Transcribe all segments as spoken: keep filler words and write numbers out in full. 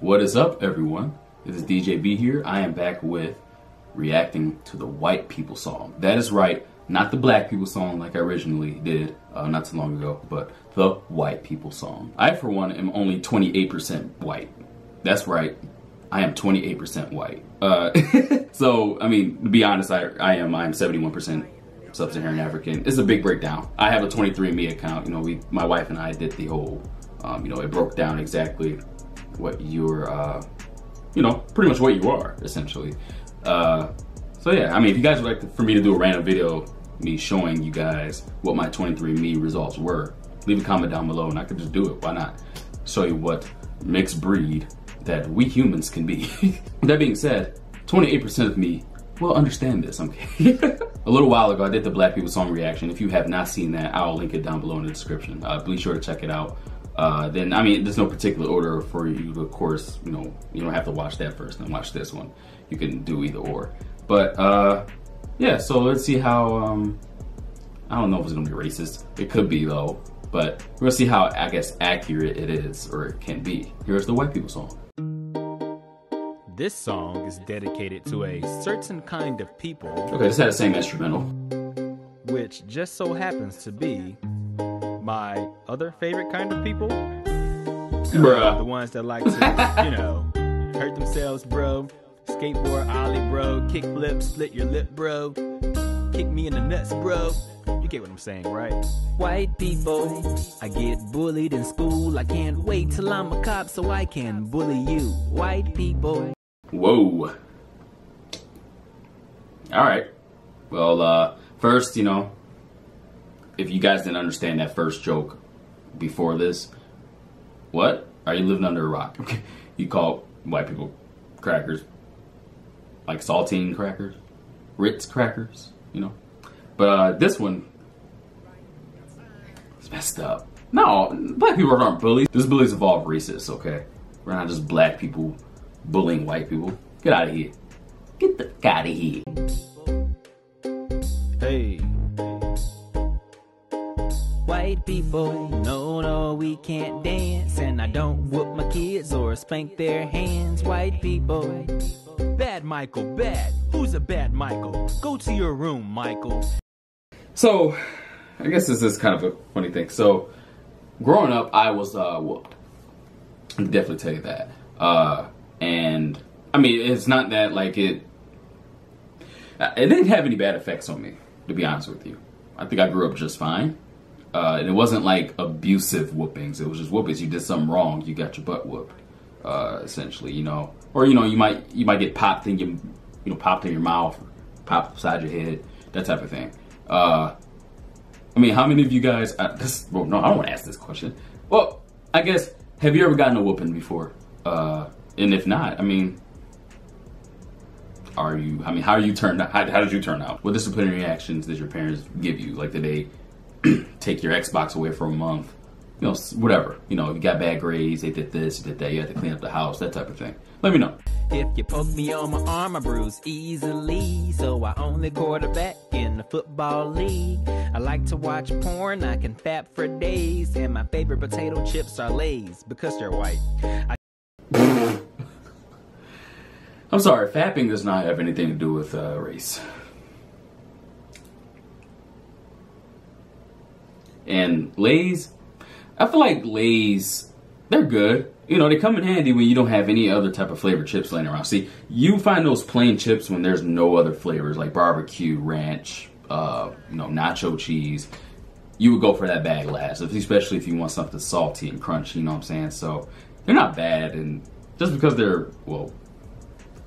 What is up, everyone? This is D J B here. I am back with reacting to the white people song. That is right, not the black people song like I originally did uh, not too long ago, but the white people song. I, for one, am only twenty-eight percent white. That's right, I am twenty-eight percent white. Uh, so, I mean, to be honest, I, I am I am seventy-one percent Sub-Saharan African. It's a big breakdown. I have a twenty-three and me account. You know, we, my wife and I did the whole, um, you know, it broke down exactly what you're, uh, you know, pretty much what you are, essentially. Uh, so yeah, I mean, if you guys would like to, for me to do a random video, me showing you guys what my twenty-three and me results were, leave a comment down below and I could just do it. Why not? Show you what mixed breed that we humans can be. That being said, twenty-eight percent of me will understand this, okay? A little while ago, I did the Black People Song reaction. If you have not seen that, I'll link it down below in the description. Uh, be sure to check it out. Uh, then, I mean, there's no particular order for you to, of course, you know, you don't have to watch that first and watch this one. You can do either or. But, uh, yeah, so let's see how, um, I don't know if it's gonna be racist. It could be, though. But we're gonna see how, I guess, accurate it is, or it can be. Here's the White People Song. This song is dedicated to a certain kind of people. Okay, this had the same instrumental. Which just so happens to be my other favorite kind of people. Bruh. The ones that like to, you know, hurt themselves, bro. Skateboard, ollie, bro. Kick flip, split your lip, bro. Kick me in the nuts, bro. You get what I'm saying, right? White people, I get bullied in school. I can't wait till I'm a cop so I can bully you. White people. Whoa. All right. Well, uh, first, you know, if you guys didn't understand that first joke before this, what? Are you living under a rock? You call white people crackers, like saltine crackers, Ritz crackers, you know? But uh, this one, it's messed up. No, black people aren't bullies. This bullies involve racists, okay? We're not just black people bullying white people. Get out of here. Get the fuck out of here. Hey. White people, no, no, we can't dance. And I don't whoop my kids or spank their hands. White people. Bad Michael, bad. Who's a bad Michael? Go to your room, Michael. So, I guess this is kind of a funny thing. So, growing up, I was uh, whooped. I can definitely tell you that. Uh, and, I mean, it's not that, like, it... It didn't have any bad effects on me, to be honest with you. I think I grew up just fine. Uh, and it wasn't, like, abusive whoopings. It was just whoopings. You did something wrong, you got your butt whooped, uh, essentially, you know. Or, you know, you might you might get popped in your, you know, popped in your mouth, popped beside your head, that type of thing. Uh, I mean, how many of you guys, I, this, well, no, I don't want to ask this question. Well, I guess, have you ever gotten a whooping before? Uh, and if not, I mean, are you, I mean, how are you turned out? How, how did you turn out? What disciplinary actions did your parents give you? Like, did they take your Xbox away for a month? You know, whatever. You know, if you got bad grades, they did this, they did that, you had to clean up the house, that type of thing. Let me know. If you poke me on my arm, I bruise easily. So I only quarterback in the football league. I like to watch porn, I can fap for days. And my favorite potato chips are Lay's, because they're white. I I'm sorry, fapping does not have anything to do with uh, race. And Lay's, I feel like Lay's, they're good. You know, they come in handy when you don't have any other type of flavored chips laying around. See, you find those plain chips when there's no other flavors, like barbecue, ranch, uh, you know, nacho cheese. You would go for that bag last, especially if you want something salty and crunchy, you know what I'm saying? So, they're not bad, and just because they're, well,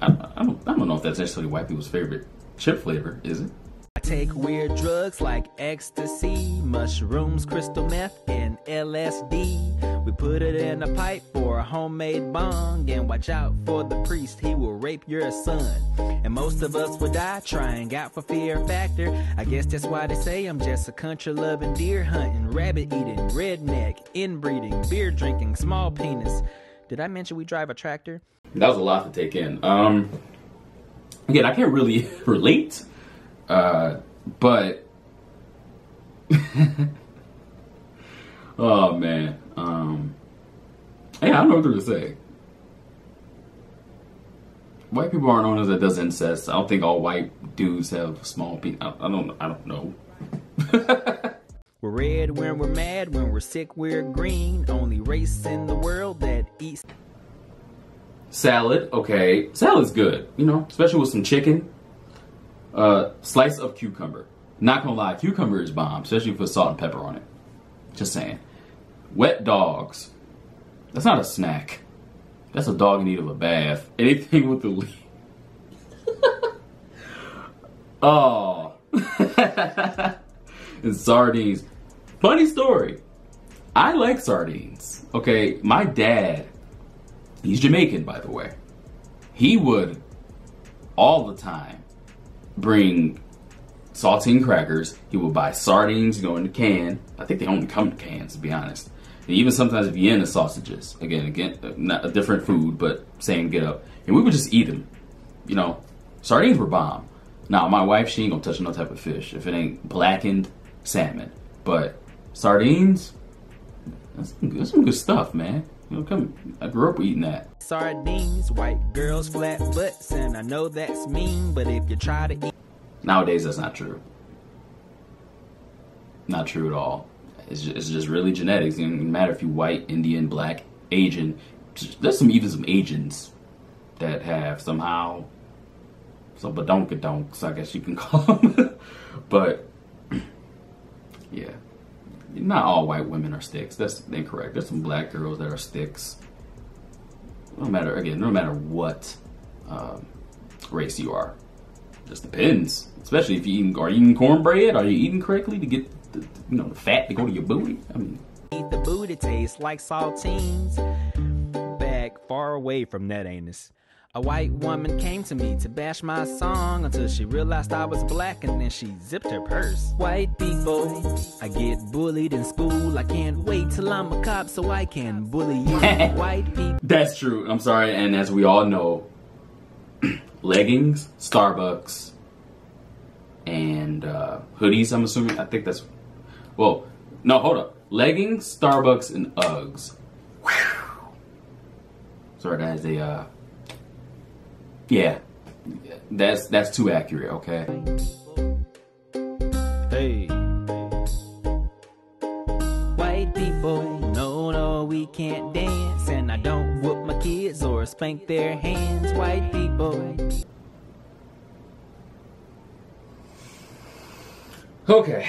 I, I, don't, I don't know if that's necessarily white people's favorite chip flavor, is it? I take weird drugs like ecstasy, mushrooms, crystal meth, and L S D. We put it in a pipe for a homemade bong, and watch out for the priest, he will rape your son. And most of us will die trying out for Fear Factor. I guess that's why they say I'm just a country-loving, deer-hunting, rabbit-eating, redneck, inbreeding, beer-drinking, small penis. Did I mention we drive a tractor? That was a lot to take in. Um, again, I can't really relate. Uh, but, oh man, um, yeah, I don't know what to say. White people aren't known as that does incest. I don't think all white dudes have small penis. I, I don't. I don't know. We're red when we're mad. When we're sick, we're green. Only race in the world that eats salad. Okay, salad's good. You know, especially with some chicken. Uh, slice of cucumber. Not gonna lie, cucumber is bomb, especially if you put salt and pepper on it. Just saying. Wet dogs. That's not a snack. That's a dog in need of a bath. Anything with the leaf. Oh. And sardines. Funny story. I like sardines. Okay, my dad, he's Jamaican, by the way. He would, all the time, bring saltine crackers. He would buy sardines, you know, in the can. I think they only come in cans, to be honest. And even sometimes Vienna sausages. Again, again, not a different food, but same get up. And we would just eat them. You know, sardines were bomb. Now, my wife, she ain't gonna touch no type of fish if it ain't blackened salmon. But sardines, that's some good, that's some good stuff, man. You know, come, I grew up eating that. Sardines, white girls, flat butts, and I know that's mean, but if you try to eat. Nowadays, that's not true. Not true at all. It's just, it's just really genetics. It doesn't matter if you white, Indian, black, Asian. There's some even some Asians that have somehow some badonkadonks, I guess you can call them. But yeah, not all white women are sticks. That's incorrect. There's some black girls that are sticks. No matter again, no matter what um, race you are, it just depends. Especially if you eating, are you eating cornbread? Are you eating correctly to get? The, you know, the fat to go to your booty. I mean, eat the booty tastes like saltines. Back far away from that anus. A white woman came to me to bash my song until she realized I was black, and then she zipped her purse. White people, I get bullied in school. I can't wait till I'm a cop so I can bully you. White people. That's true. I'm sorry. And as we all know, leggings, Starbucks, and uh, hoodies. I'm assuming. I think that's. Well, no, hold up. Leggings, Starbucks, and Uggs. Whew. Sorry, guys. They, uh, yeah, that's that's too accurate. Okay. Hey. White people, no, no, we can't dance, and I don't whoop my kids or spank their hands. White people. Okay.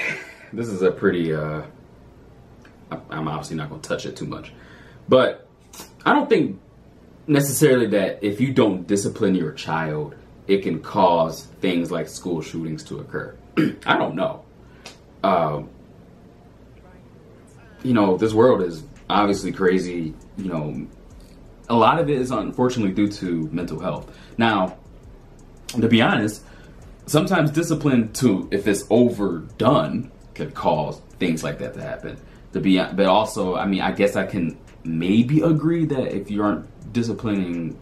This is a pretty, uh, I'm obviously not going to touch it too much, but I don't think necessarily that if you don't discipline your child, it can cause things like school shootings to occur. I don't know. Um, you know, this world is obviously crazy. You know, a lot of it is unfortunately due to mental health. Now, to be honest, sometimes discipline too, if it's overdone, could cause things like that to happen. To be, but also, I mean, I guess I can maybe agree that if you aren't disciplining,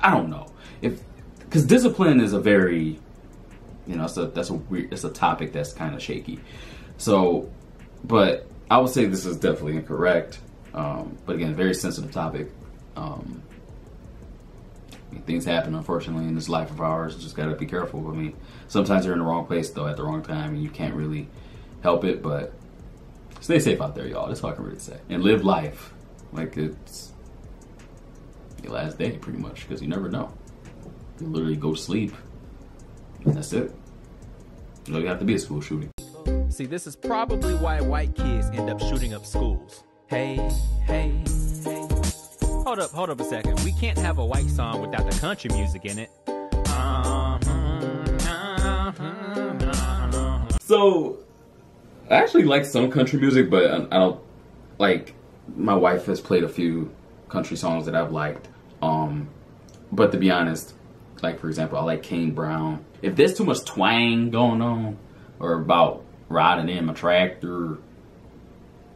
I don't know, if because discipline is a very, you know, so that's a weird, it's a topic that's kind of shaky. So, but I would say this is definitely incorrect. Um, but again, very sensitive topic. Um, I mean, things happen, unfortunately, in this life of ours. Just gotta be careful. I mean, sometimes you're in the wrong place though at the wrong time, and you can't really help it. But stay safe out there, y'all. That's all I can really say. And live life like it's your last day, pretty much, because you never know. You literally go sleep, and that's it. You don't have to be a school shooting. See, this is probably why white kids end up shooting up schools. Hey, hey, hey. Hold up, hold up a second. We can't have a white song without the country music in it. So, I actually like some country music, but I don't, like, my wife has played a few country songs that I've liked. Um, but to be honest, like, for example, I like Kane Brown. If there's too much twang going on, or about riding in my tractor,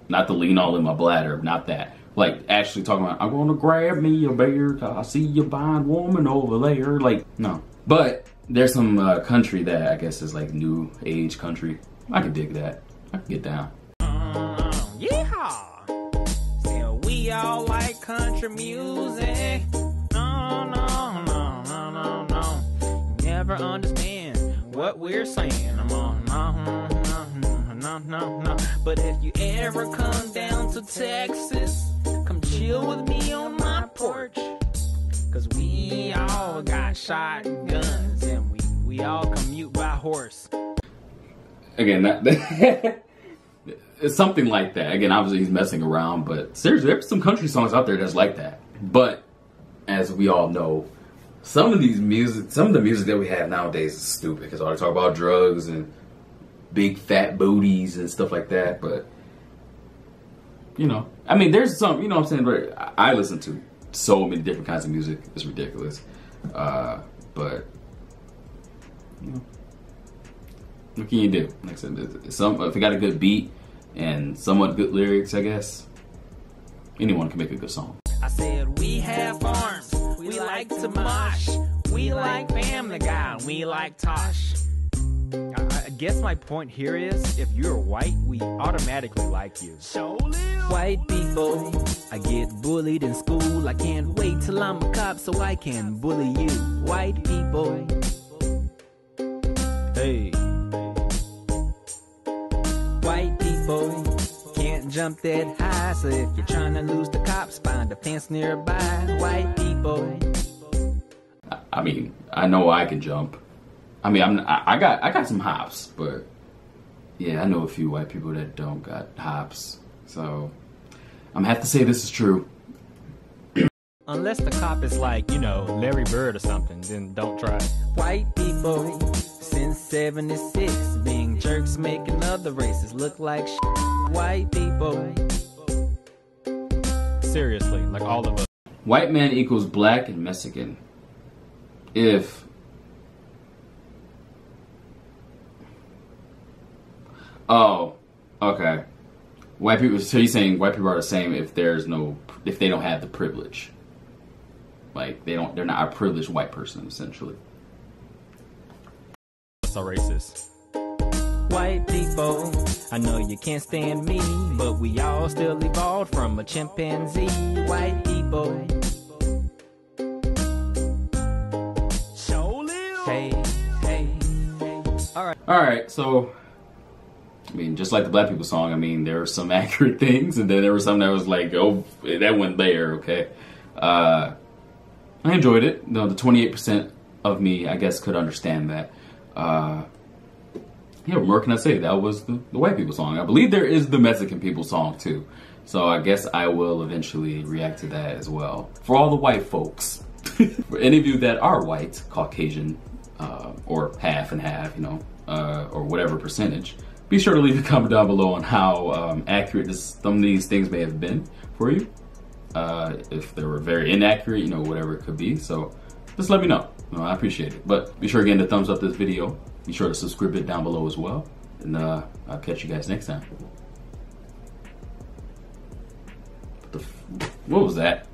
not the lean all in my bladder, not that. Like, actually talking about, I'm gonna grab me a beer, I see you buying woman over there. Like, no. But there's some uh, country that I guess is like new age country. I can dig that. I can get down. Uh, yeehaw! See, we all like country music. No, no, no, no, no, no. never understand what we're saying. I'm on, no, no, no, no. But if you ever come down to Texas, come chill with me on my porch. Cause we all got shotguns and we, we all commute by horse. Again, that it's something like that. Again, obviously he's messing around, but seriously, there's some country songs out there that's like that. But as we all know, some of these music, some of the music that we have nowadays is stupid because all they talk about drugs and big fat booties and stuff like that. But you know, I mean, there's some, you know what I'm saying, but I, I listen to so many different kinds of music. It's ridiculous. Uh, but you know, what can you do? Like I said, some, if you got a good beat and somewhat good lyrics, I guess, anyone can make a good song. I said, we have arms, we, we like, like to mosh, we like Family Guy, we like Tosh. I, I guess my point here is, if you're white, we automatically like you. White people, I get bullied in school, I can't wait till I'm a cop so I can bully you. White people. Hey. White people can't jump that high, so if you're trying to lose the cops, find a fence nearby. White people. I mean, I know I can jump. I mean, I'm I got I got some hops, but yeah, I know a few white people that don't got hops, so I'm gonna have to say this is true. Unless the cop is like, you know, Larry Bird or something, then don't try. White people since seventy-six. Jerks making other races look like sh white people. Seriously, like all of us. White man equals black and Mexican. If oh, okay. White people. So you're saying white people are the same if there's no, if they don't have the privilege. Like they don't, they're not a privileged white person essentially. So racist. White people, I know you can't stand me, but we all still evolved from a chimpanzee. White people. Hey, hey, hey. All right. All right. So, I mean, just like the Black People song, I mean, there were some accurate things, and then there were some that was like, oh, that went there. Okay. Uh, I enjoyed it. No, the twenty-eight percent of me, I guess, could understand that. Uh. Yeah, more can I say? That was the, the white people song. I believe there is the Mexican people song too. So I guess I will eventually react to that as well. For all the white folks, for any of you that are white, Caucasian, uh, or half and half, you know, uh, or whatever percentage, be sure to leave a comment down below on how um, accurate this, some of these things may have been for you. Uh, if they were very inaccurate, you know, whatever it could be. So just let me know. You know, I appreciate it. But be sure again to thumbs up this video. Be sure to subscribe it down below as well. And uh, I'll catch you guys next time. What, the f what was that?